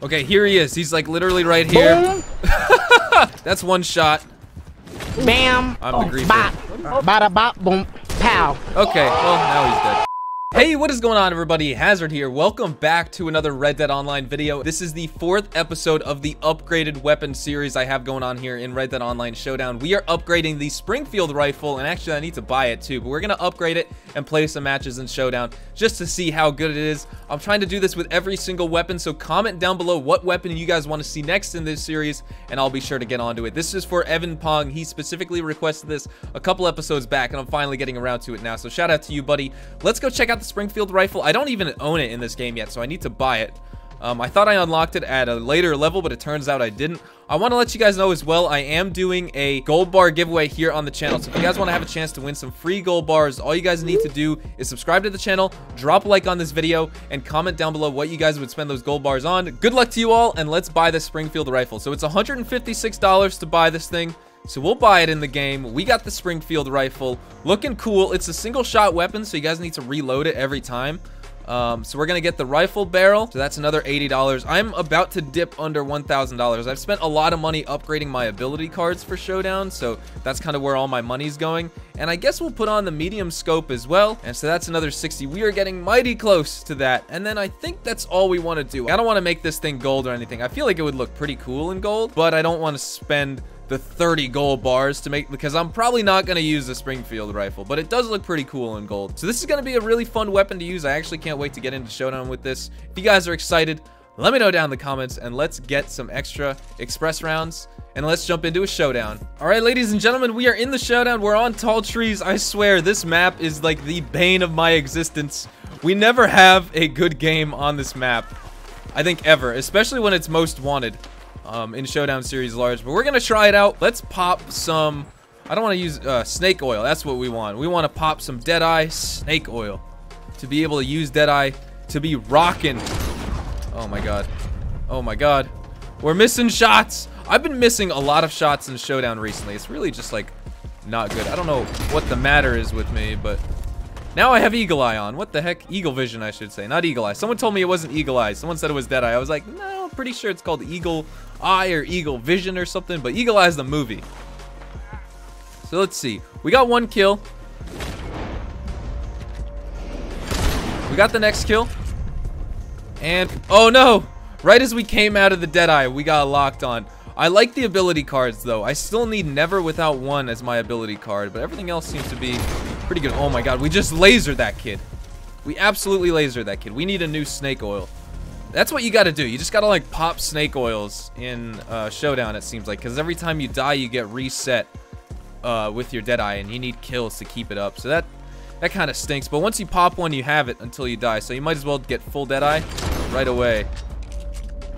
Okay, here he is. He's like literally right here. That's one shot. Bam. I'm the griefer. Bop. Bada bop boom. Pow. Okay, well, now he's dead. Hey, what is going on, everybody? Hazard here. Welcome back to another Red Dead Online video. This is the 4th episode of the upgraded weapon series I have going on here in Red Dead Online Showdown. We are upgrading the Springfield rifle, and actually I need to buy it too, but we're going to upgrade it and play some matches in Showdown just to see how good it is. I'm trying to do this with every single weapon, so comment down below what weapon you guys want to see next in this series, and I'll be sure to get onto it. This is for Evan Pong. He specifically requested this a couple episodes back, and I'm finally getting around to it now, so shout out to you, buddy. Let's go check out the Springfield rifle. I don't even own it in this game yet, so I need to buy it. I thought I unlocked it at a later level, but it turns out I didn't. I want to let you guys know as well, I am doing a gold bar giveaway here on the channel. So if you guys want to have a chance to win some free gold bars, all you guys need to do is subscribe to the channel, drop a like on this video, and comment down below what you guys would spend those gold bars on. Good luck to you all, and let's buy this Springfield rifle. So it's $156 to buy this thing. So we'll buy it in the game. We got the Springfield rifle. Looking cool. It's a single shot weapon, so you guys need to reload it every time. So we're going to get the rifle barrel. So that's another $80. I'm about to dip under $1,000. I've spent a lot of money upgrading my ability cards for Showdown, so that's kind of where all my money's going. And I guess we'll put on the medium scope as well. And so that's another 60. We are getting mighty close to that. And then I think that's all we want to do. I don't want to make this thing gold or anything. I feel like it would look pretty cool in gold, but I don't want to spend the 30 gold bars to make, because I'm probably not going to use the Springfield rifle, but it does look pretty cool in gold. So this is going to be a really fun weapon to use. I actually can't wait to get into Showdown with this. If you guys are excited, let me know down in the comments, and let's get some extra express rounds, and let's jump into a Showdown. All right, ladies and gentlemen, we are in the Showdown. We're on Tall Trees. I swear, this map is like the bane of my existence. We never have a good game on this map, I think, ever, especially when it's most wanted. In Showdown Series Large, but we're gonna try it out. Let's pop some, I don't want to use snake oil. That's what we want. We want to pop some Deadeye snake oil to be able to use Deadeye to be rocking. Oh my god, oh my god, we're missing shots. I've been missing a lot of shots in Showdown recently. It's really just like not good. I don't know what the matter is with me, but now I have Eagle Eye on. What the heck? Eagle Vision, I should say. Not Eagle Eye. Someone told me it wasn't Eagle Eye. Someone said it was Deadeye. I was like, no, I'm pretty sure it's called Eagle Eye or Eagle Vision or something, but Eagle Eye is the movie. So let's see. We got one kill. We got the next kill. And, oh no! Right as we came out of the Deadeye, we got locked on. I like the ability cards, though. I still need Never Without One as my ability card, but everything else seems to be pretty good. Oh my god, we just lasered that kid. We absolutely lasered that kid. We need a new snake oil. That's what you gotta do. You just gotta like pop snake oils in Showdown, it seems like, because every time you die you get reset with your Deadeye, and you need kills to keep it up. So that kind of stinks, but once you pop one you have it until you die, so you might as well get full Deadeye right away,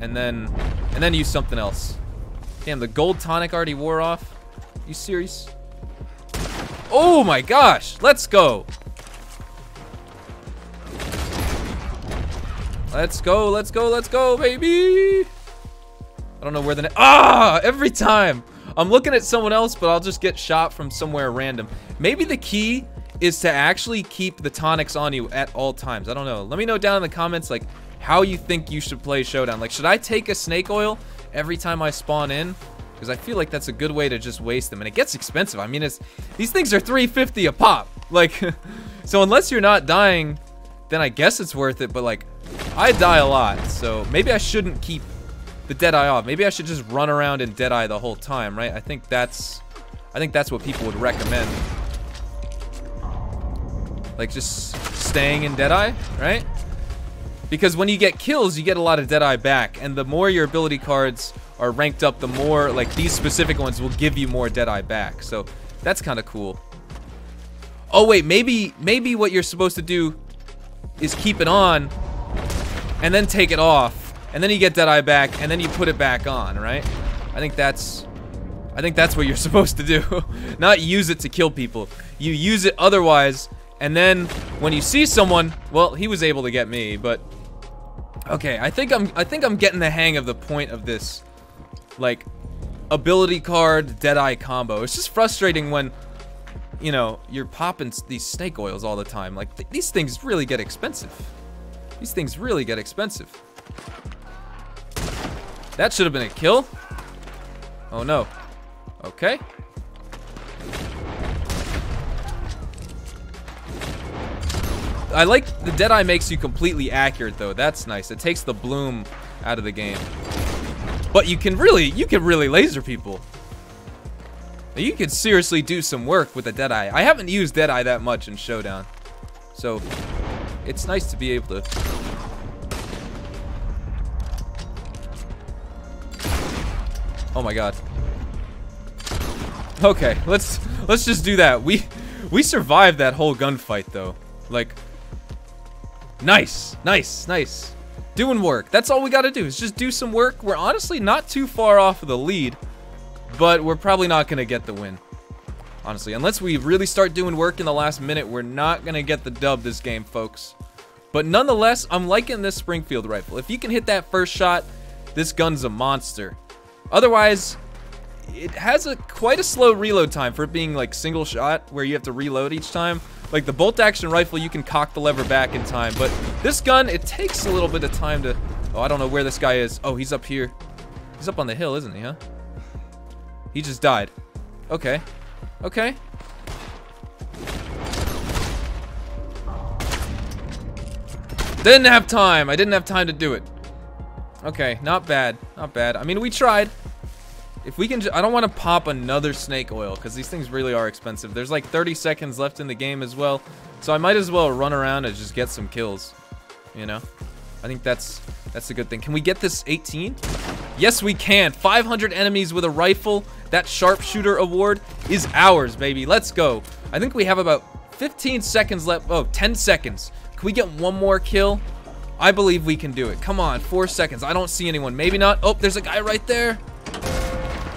and then use something else. Damn, the gold tonic already wore off. You serious? Oh my gosh, let's go. Let's go, let's go, let's go, baby. I don't know where the every time I'm looking at someone else, but I'll just get shot from somewhere random. Maybe the key is to actually keep the tonics on you at all times. I don't know. Let me know down in the comments, like, how you think you should play Showdown. Like, should I take a snake oil every time I spawn in? Because I feel like that's a good way to just waste them, and it gets expensive. I mean, these things are $3.50 a pop. Like, so unless you're not dying, then I guess it's worth it. But like, I die a lot, so maybe I shouldn't keep the Deadeye off. Maybe I should just run around and Deadeye the whole time, right? I think that's what people would recommend. Like, just staying in Deadeye, right? Because when you get kills, you get a lot of Deadeye back, and the more your ability cards are ranked up, the more, like, these specific ones will give you more Deadeye back. So that's kind of cool. Oh wait, maybe what you're supposed to do is keep it on and then take it off, and then you get Deadeye back, and then you put it back on, right? I think that's what you're supposed to do. Not use it to kill people. You use it otherwise, and then when you see someone, well, he was able to get me, but okay, I think I'm getting the hang of the point of this, like, ability card Deadeye combo. It's just frustrating when, you know, you're popping these snake oils all the time. Like, these things really get expensive. These things really get expensive. That should have been a kill. Oh no. Okay. I like the Deadeye makes you completely accurate though. That's nice. It takes the bloom out of the game. But you can really laser people. You could seriously do some work with a Deadeye. I haven't used Deadeye that much in Showdown. So it's nice to be able to. Oh my god. Okay, let's just do that. We survived that whole gunfight though. Like, nice. Doing work. That's all we gotta do is just do some work. We're honestly not too far off of the lead, but we're probably not gonna get the win. Honestly, unless we really start doing work in the last minute, we're not gonna get the dub this game, folks. But nonetheless, I'm liking this Springfield rifle. If you can hit that first shot, this gun's a monster. Otherwise, it has quite a slow reload time for it being like single shot where you have to reload each time. Like the bolt-action rifle, you can cock the lever back in time, but this gun, it takes a little bit of time to... Oh, I don't know where this guy is. Oh, he's up here. He's up on the hill, isn't he, huh? He just died. Okay. Okay. I didn't have time to do it. Okay, not bad. I mean, we tried. If we can I don't want to pop another snake oil because these things really are expensive. There's like 30 seconds left in the game as well, so I might as well run around and just get some kills, you know. I think that's a good thing. Can we get this 18? Yes, we can. 500 enemies with a rifle. That sharpshooter award is ours, baby. Let's go. I think we have about 15 seconds left. Oh, 10 seconds. Can we get one more kill? I believe we can do it. Come on, 4 seconds. I don't see anyone. Maybe not. Oh, there's a guy right there.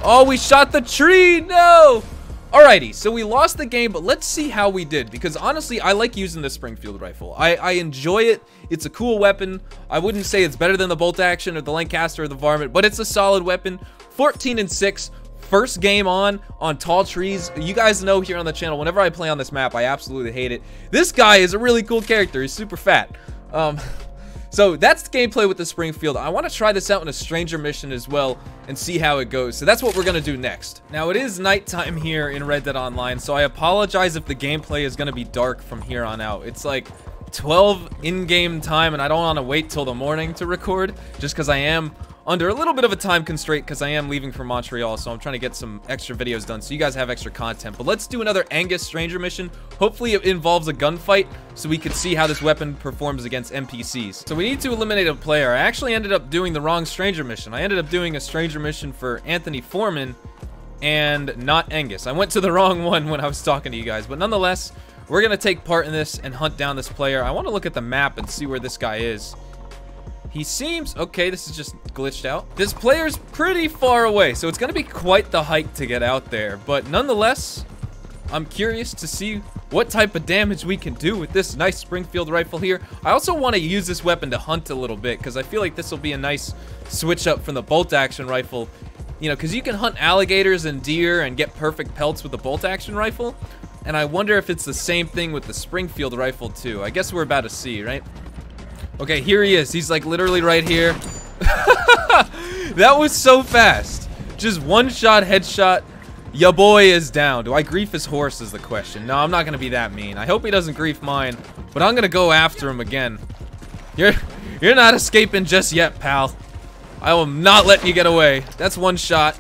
Oh, we shot the tree. No. Alrighty, so we lost the game, but let's see how we did. Because honestly, I like using the Springfield rifle. I enjoy it. It's a cool weapon. I wouldn't say it's better than the bolt action or the Lancaster or the varmint, but it's a solid weapon. 14-6. First game on Tall Trees. You guys know here on the channel, whenever I play on this map, I absolutely hate it. This guy is a really cool character. He's super fat. So that's the gameplay with the Springfield. I want to try this out in a stranger mission as well and see how it goes. So that's what we're going to do next. Now it is nighttime here in Red Dead Online, so I apologize if the gameplay is going to be dark from here on out. It's like 12 in-game time and I don't want to wait till the morning to record just because I am under a little bit of a time constraint because I am leaving for Montreal, so I'm trying to get some extra videos done so you guys have extra content. But let's do another Angus stranger mission. Hopefully it involves a gunfight so we can see how this weapon performs against NPCs. So we need to eliminate a player. I actually ended up doing the wrong stranger mission. I ended up doing a stranger mission for Anthony Foreman and not Angus. I went to the wrong one when I was talking to you guys, but nonetheless, we're gonna take part in this and hunt down this player. I want to look at the map and see where this guy is. He seems... Okay, this is just glitched out. This player's pretty far away, so it's going to be quite the hike to get out there. But nonetheless, I'm curious to see what type of damage we can do with this nice Springfield rifle here. I also want to use this weapon to hunt a little bit, because I feel like this will be a nice switch up from the bolt-action rifle. You know, because you can hunt alligators and deer and get perfect pelts with the bolt-action rifle. And I wonder if it's the same thing with the Springfield rifle, too. I guess we're about to see, right? Okay, here he is. He's like literally right here. That was so fast. Just one shot, headshot. Ya boy is down. Do I grief his horse is the question. No, I'm not going to be that mean. I hope he doesn't grief mine, but I'm going to go after him again. You're not escaping just yet, pal. I will not let you get away. That's one shot.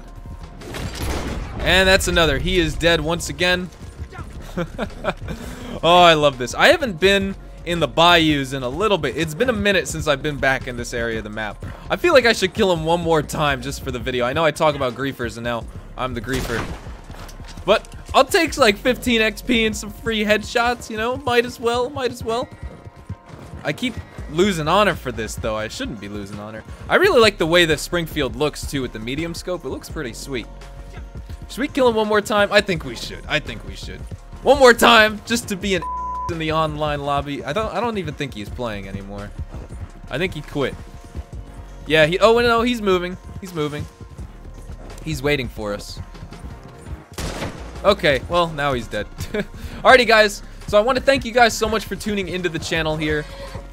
And that's another. He is dead once again. Oh, I love this. I haven't been in the bayous in a little bit. It's been a minute since I've been back in this area of the map. I feel like I should kill him one more time just for the video. I know I talk about griefers and now I'm the griefer, but I'll take like 15 XP and some free headshots, you know. Might as well. I keep losing honor for this though. I shouldn't be losing honor. I really like the way the Springfield looks too with the medium scope. It looks pretty sweet. Should we kill him one more time? I think we should. One more time just to be an in the online lobby. I don't even think he's playing anymore. I think he quit. Yeah, he... Oh, no, he's moving. He's waiting for us. Okay, well, now he's dead. Alrighty, guys. So I want to thank you guys so much for tuning into the channel here.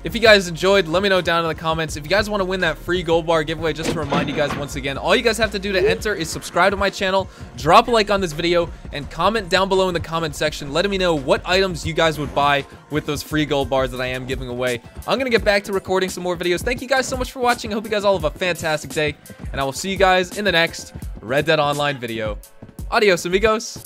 If you guys enjoyed, let me know down in the comments. If you guys want to win that free gold bar giveaway, just to remind you guys once again, all you guys have to do to enter is subscribe to my channel, drop a like on this video, and comment down below in the comment section letting me know what items you guys would buy with those free gold bars that I am giving away. I'm going to get back to recording some more videos. Thank you guys so much for watching. I hope you guys all have a fantastic day, and I will see you guys in the next Red Dead Online video. Adios, amigos.